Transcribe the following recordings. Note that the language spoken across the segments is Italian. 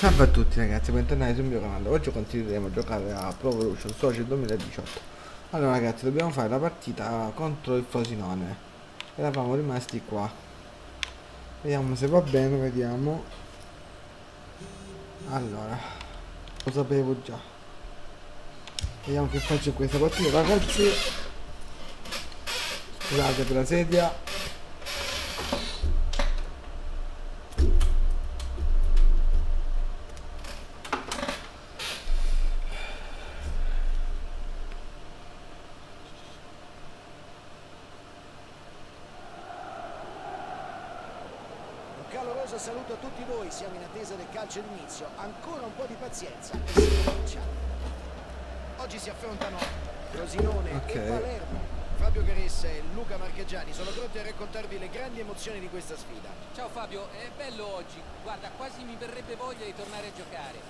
Salve a tutti ragazzi, bentornati sul mio canale. Oggi continueremo a giocare a Pro Evolution Soccer 2018. Allora ragazzi, dobbiamo fare la partita contro il Frosinone. Eravamo rimasti qua. Vediamo se va bene, vediamo. Allora, lo sapevo già. Vediamo che faccio in questa partita ragazzi. Scusate per la sedia. Caloroso saluto a tutti voi, siamo in attesa del calcio d'inizio, ancora un po' di pazienza. Oggi si affrontano Frosinone e Palermo. Fabio Garesse e Luca Marchegiani sono pronti a raccontarvi le grandi emozioni di questa sfida. Ciao Fabio, è bello oggi, guarda, quasi mi verrebbe voglia di tornare a giocare.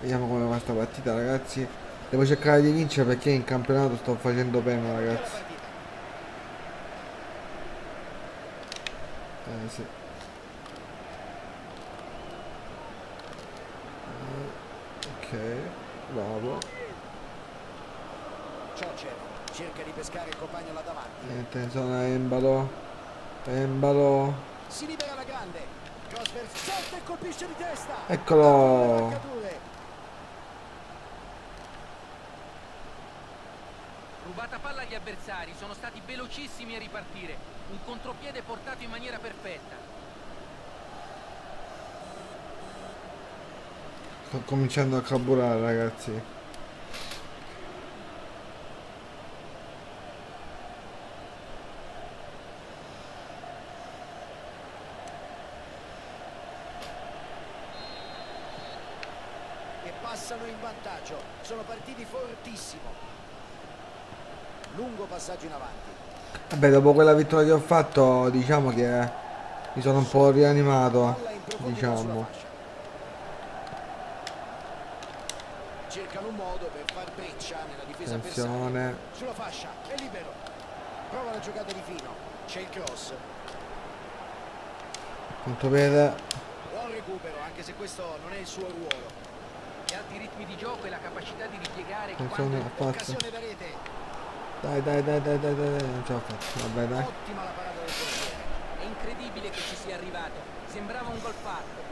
Vediamo come va sta partita ragazzi, devo cercare di vincere perché in campionato sto facendo bene ragazzi. Sì. Ok, bravo. Ciao, cerca di pescare il compagno là davanti. Attenzione, Embalo. Si libera la grande. Cross versante, colpisce di testa. Eccolo. Rubata palla agli avversari, sono stati velocissimi a ripartire. Un contropiede portato in maniera perfetta. Sto cominciando a carburare ragazzi. E passano in vantaggio, sono partiti fortissimo. Lungo passaggio in avanti. Vabbè, dopo quella vittoria che ho fatto, diciamo che mi sono un po' rianimato, diciamo. Cercano un modo per far breccia nella difesa avversaria. Sulla fascia, è libero. Prova la giocata di fino. C'è il cross. Contropiede. Buon recupero, anche se questo non è il suo ruolo. Gli alti ritmi di gioco e la capacità di ripiegare quando l'occasione da rete. Dai, non ce la faccio, vabbè dai. Ottima la parata del portiere, è incredibile che ci sia arrivato, sembrava un gol fatto.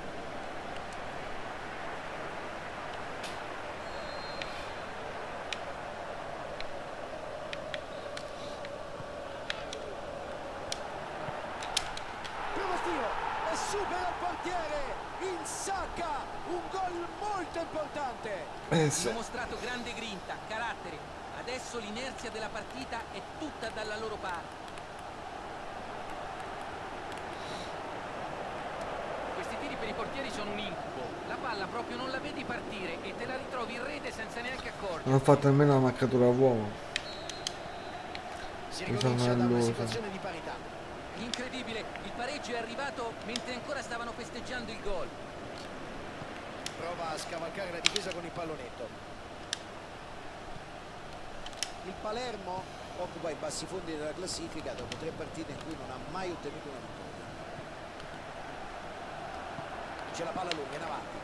Prova tiro e supera il portiere, insacca un gol molto importante. Hanno mostrato grande grinta, carattere. Adesso l'inerzia della partita è tutta dalla loro parte. Questi tiri per i portieri sono un incubo. La palla proprio non la vedi partire e te la ritrovi in rete senza neanche accorgerti. Non ho fatto nemmeno la marcatura a uomo. Si ricomincia da una situazione di parità. Incredibile, il pareggio è arrivato mentre ancora stavano festeggiando il gol. Prova a scavalcare la difesa con il pallonetto. Il Palermo occupa i bassi fondi della classifica dopo 3 partite in cui non ha mai ottenuto una vittoria. C'è la palla lunga in avanti.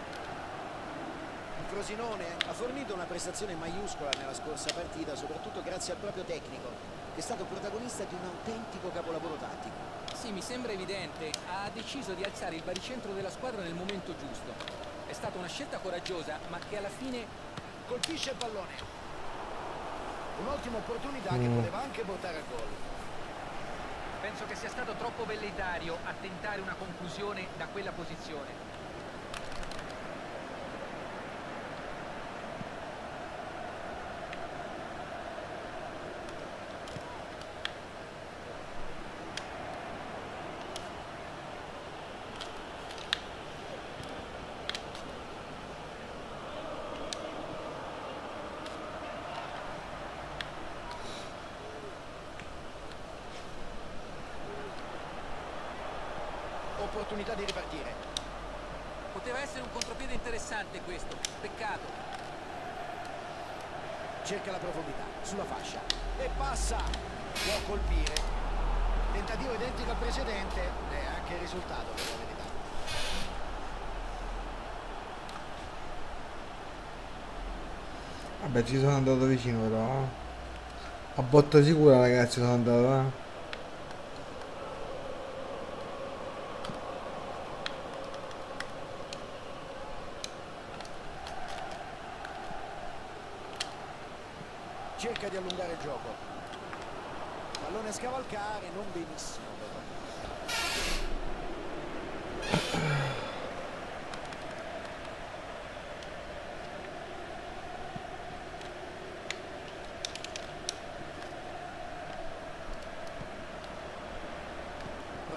Il Frosinone ha fornito una prestazione maiuscola nella scorsa partita, soprattutto grazie al proprio tecnico, che è stato protagonista di un autentico capolavoro tattico. Sì, mi sembra evidente, ha deciso di alzare il baricentro della squadra nel momento giusto. È stata una scelta coraggiosa, ma che alla fine colpisce il pallone. Un'ottima opportunità che poteva anche portare a gol. Penso che sia stato troppo velleitario a tentare una conclusione da quella posizione. Opportunità di ripartire. Poteva essere un contropiede interessante questo, peccato. Cerca la profondità sulla fascia e passa. Può colpire. Tentativo identico al precedente e anche il risultato per la verità. Vabbè, ci sono andato vicino però, a botta sicura ragazzi sono andato, Cerca di allungare il gioco. Pallone a scavalcare, non benissimo però.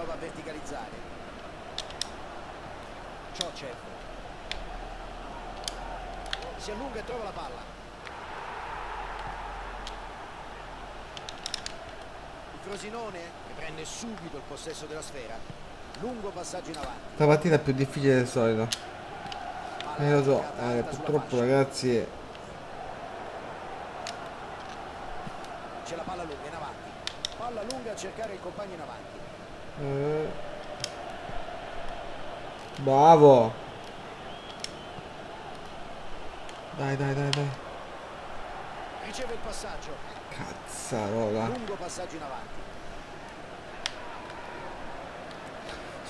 A verticalizzare ciò c'è, si allunga e trova la palla, il Frosinone riprende subito il possesso della sfera, lungo passaggio in avanti. La partita è più difficile del solito, lo so, purtroppo ragazzi. C'è la palla lunga in avanti, palla lunga a cercare il compagno in avanti. Bravo, dai dai dai dai, riceve il passaggio, cazzarola, lungo passaggio in avanti.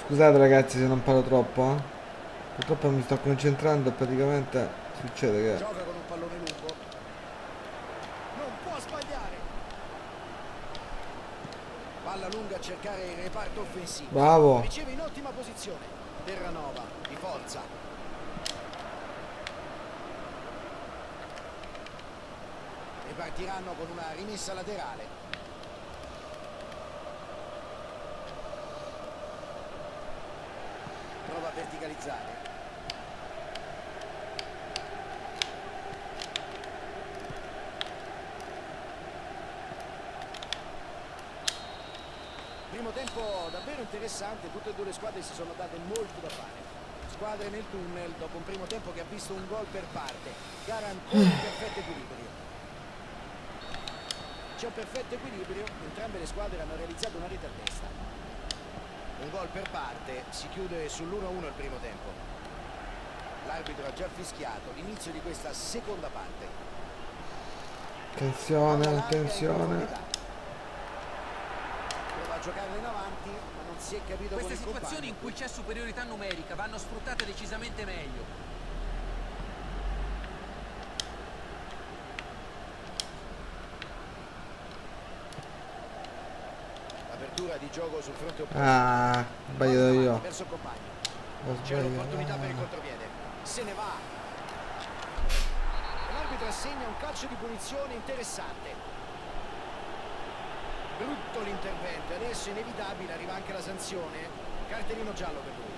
Scusate ragazzi se non parlo troppo, purtroppo mi sto concentrando e praticamente succede che gioca con un pallone lungo, non può sbagliare. Palla lunga a cercare il reparto offensivo. Bravo. Riceve in ottima posizione. Terranova di forza. Ripartiranno con una rimessa laterale. Prova a verticalizzare. Primo tempo davvero interessante, tutte e due le squadre si sono date molto da fare. Squadre nel tunnel dopo un primo tempo che ha visto un gol per parte, garantito un perfetto equilibrio. C'è un perfetto equilibrio, entrambe le squadre hanno realizzato una rete a testa. Un gol per parte, si chiude sull'1-1 il primo tempo. L'arbitro ha già fischiato l'inizio di questa seconda parte. Attenzione, attenzione. Giocare in avanti, ma non si è capito. Queste situazioni in cui c'è superiorità numerica vanno sfruttate decisamente meglio. Apertura di gioco sul fronte opposto. Ah, sbaglio io. C'è l'opportunità per il contropiede. Se ne va. L'arbitro assegna un calcio di punizione interessante. Brutto l'intervento, adesso inevitabile, arriva anche la sanzione, cartellino giallo per lui.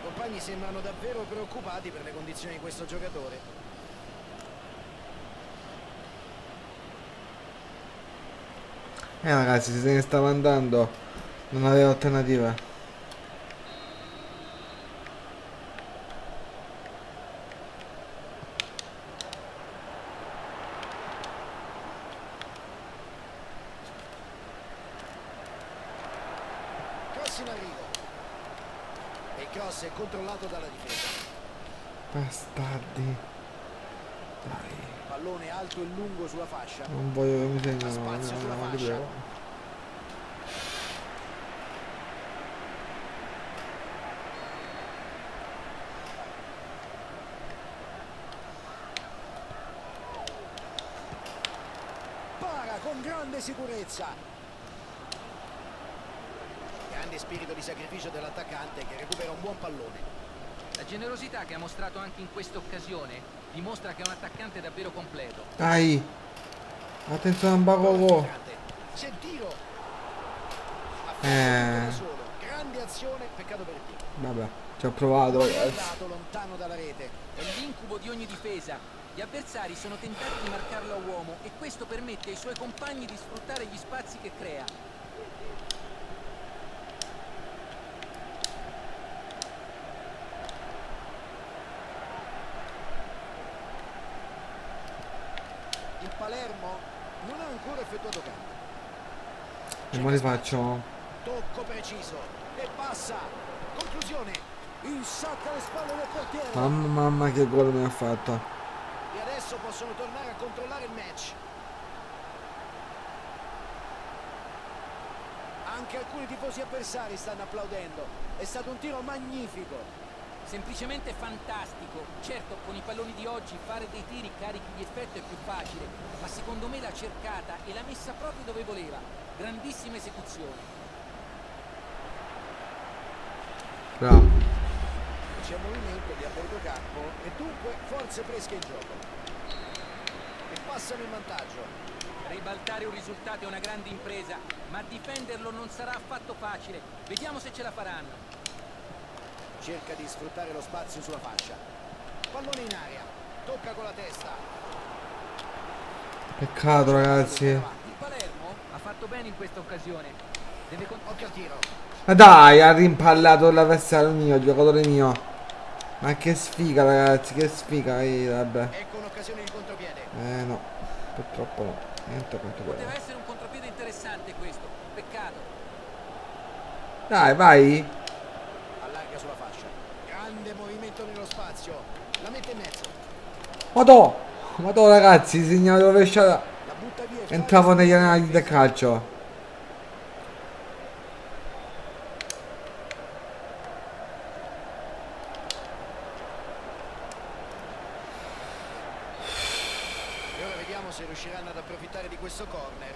I compagni sembrano davvero preoccupati per le condizioni di questo giocatore. Ragazzi, se ne stava andando, non aveva alternativa. E il cross è controllato dalla difesa. Bastardi. Dai. Pallone alto e lungo sulla fascia. Non voglio che mi tenga spazio sulla fascia. Para con grande sicurezza. Grande spirito di sacrificio dell'attaccante che recupera un buon pallone. La generosità che ha mostrato anche in questa occasione dimostra che è un attaccante davvero completo. Dai, attenzione a Mbagogo. C'è tiro. Grande azione, peccato per il tiro. Vabbè, ci ho provato. È stato lontano dalla rete. È l'incubo di ogni difesa. Gli avversari sono tentati di marcarlo a uomo e questo permette ai suoi compagni di sfruttare gli spazi che crea. Palermo non ha ancora effettuato cambio. E mo' li faccio. Tocco preciso e passa. Conclusione. Insacca le spalle del portiere. Mamma che gol mi ha fatto. e adesso possono tornare a controllare il match. Anche alcuni tifosi avversari stanno applaudendo. È stato un tiro magnifico, semplicemente fantastico. Certo, con i palloni di oggi fare dei tiri carichi di effetto è più facile, ma secondo me l'ha cercata e l'ha messa proprio dove voleva. Grandissima esecuzione. Bravo. C'è movimento di a bordo campo e dunque forze fresche in gioco e passano in vantaggio. Ribaltare un risultato è una grande impresa, ma difenderlo non sarà affatto facile. Vediamo se ce la faranno. Cerca di sfruttare lo spazio sulla fascia. Pallone in aria, tocca con la testa. Peccato ragazzi. Il Palermo ha fatto bene in questa occasione. Deve occhio al tiro. Ma dai, ha rimpallato l'avversario mio, il giocatore mio. Ma che sfiga ragazzi, che sfiga. Vabbè. Ecco un'occasione di contropiede. No, purtroppo no. Poteva essere un contropiede interessante questo, peccato. Dai, vai. Allarga sulla fascia. Grande movimento nello spazio. La mette in mezzo. Madò, madò ragazzi, segna rovesciata. Entravo negli anali del calcio. Riusciranno ad approfittare di questo corner.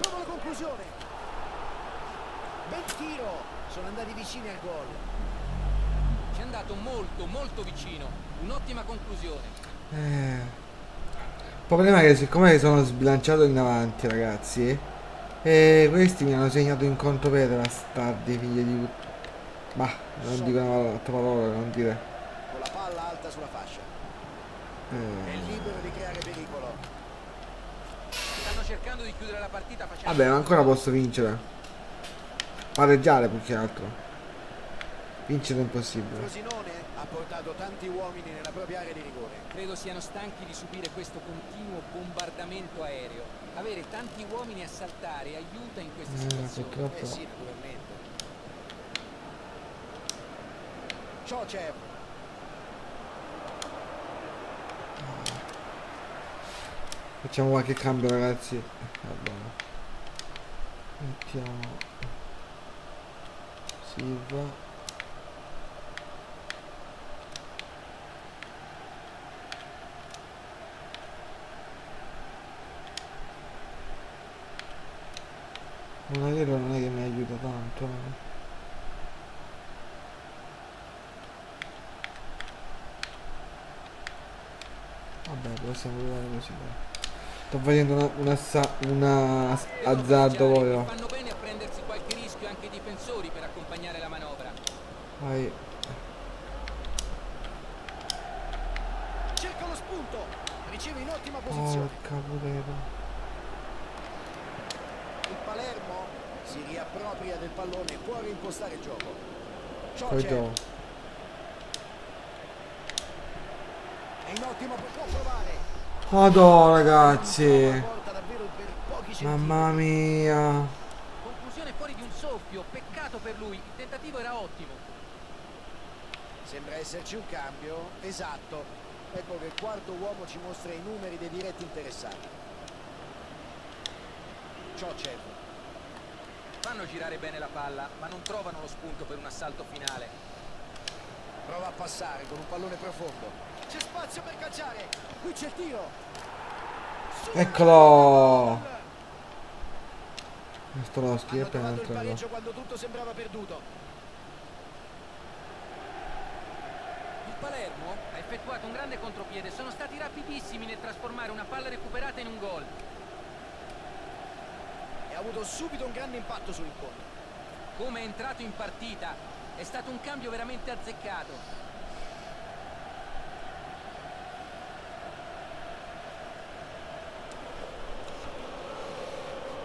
Prova la conclusione. Bel tiro. Sono andati vicini al gol. Ci è andato molto vicino. Un'ottima conclusione. Il problema è che siccome sono sbilanciato in avanti ragazzi, questi mi hanno segnato in contropiede, bastardi figli di puttana. Ma non dico un'altra parola, non dire. Palla alta sulla fascia. È libero di creare pericolo. Stanno cercando di chiudere la partita facendo... Vabbè, ma ancora posso vincere. Pareggiare più che altro. Vincere è impossibile. Frosinone ha portato tanti uomini nella propria area di rigore. Credo siano stanchi di subire questo continuo bombardamento aereo. Avere tanti uomini a saltare aiuta in queste situazioni. Purtroppo. Sì, naturalmente. Ciao, c'è. Facciamo qualche cambio ragazzi. Mettiamo Silva. Un aereo non è che mi aiuta tanto. Vabbè, possiamo provare così. Sto facendo una azzardo proprio. Fanno bene a prendersi qualche rischio anche i difensori per accompagnare la manovra. Vai. Cerca lo spunto. Riceve in ottima posizione. Porca puttana. Il Palermo si riappropria del pallone e può reimpostare il gioco. Ciao. È in ottima posizione, può provare. Madò ragazzi, mamma mia. Conclusione fuori di un soffio, peccato per lui, il tentativo era ottimo. Sembra esserci un cambio, esatto. Ecco che il quarto uomo ci mostra i numeri dei diretti interessati. Ciò c'è. Fanno girare bene la palla, ma non trovano lo spunto per un assalto finale. Prova a passare con un pallone profondo. C'è spazio per calciare. Qui c'è il tiro. Eccolo. Questo lo schietto. Hanno trovato il pareggio quando tutto sembrava perduto. Il Palermo ha effettuato un grande contropiede. Sono stati rapidissimi nel trasformare una palla recuperata in un gol. E ha avuto subito un grande impatto sull'incontro. Come è entrato in partita. È stato un cambio veramente azzeccato.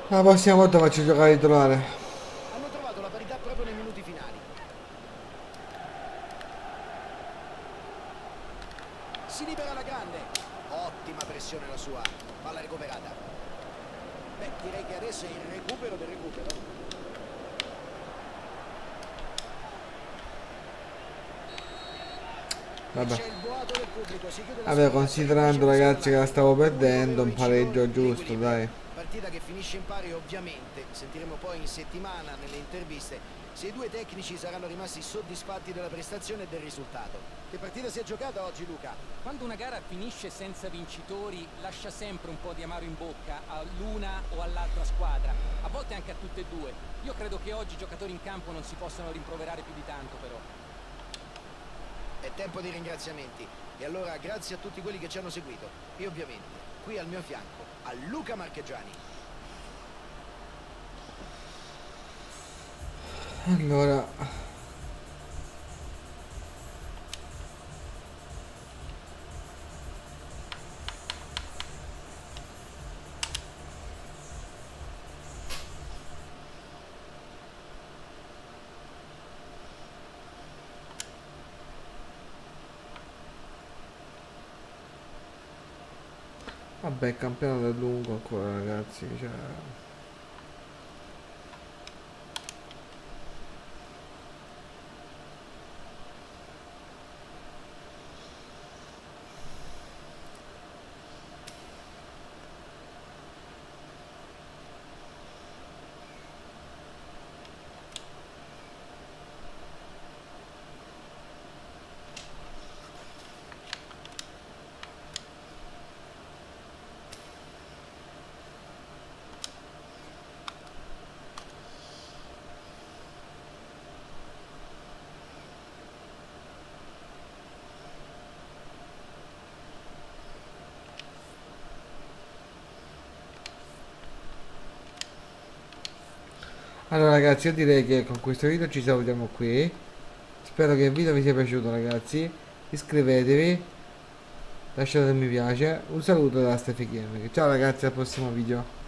La prossima volta faccio giocare a titolare. Hanno trovato la parità proprio nei minuti finali. Si libera la grande. Ottima pressione la sua. Palla recuperata. Beh, direi che adesso è il recupero del recupero. Vabbè. Vabbè, considerando ragazzi che la stavo perdendo, un pareggio giusto, dai. Partita che finisce in pari ovviamente, sentiremo poi in settimana nelle interviste se i due tecnici saranno rimasti soddisfatti della prestazione e del risultato. Che partita si è giocata oggi, Luca? Quando una gara finisce senza vincitori lascia sempre un po' di amaro in bocca all'una o all'altra squadra, a volte anche a tutte e due. Io credo che oggi i giocatori in campo non si possano rimproverare più di tanto, però. È tempo di ringraziamenti e allora grazie a tutti quelli che ci hanno seguito e ovviamente qui al mio fianco a Luca Marchegiani. Allora vabbè, il campionato è lungo ancora ragazzi, cioè... Allora ragazzi, io direi che con questo video ci salutiamo qui. Spero che il video vi sia piaciuto ragazzi. Iscrivetevi, lasciate un mi piace. Un saluto da Astef Gaming. Ciao ragazzi, al prossimo video.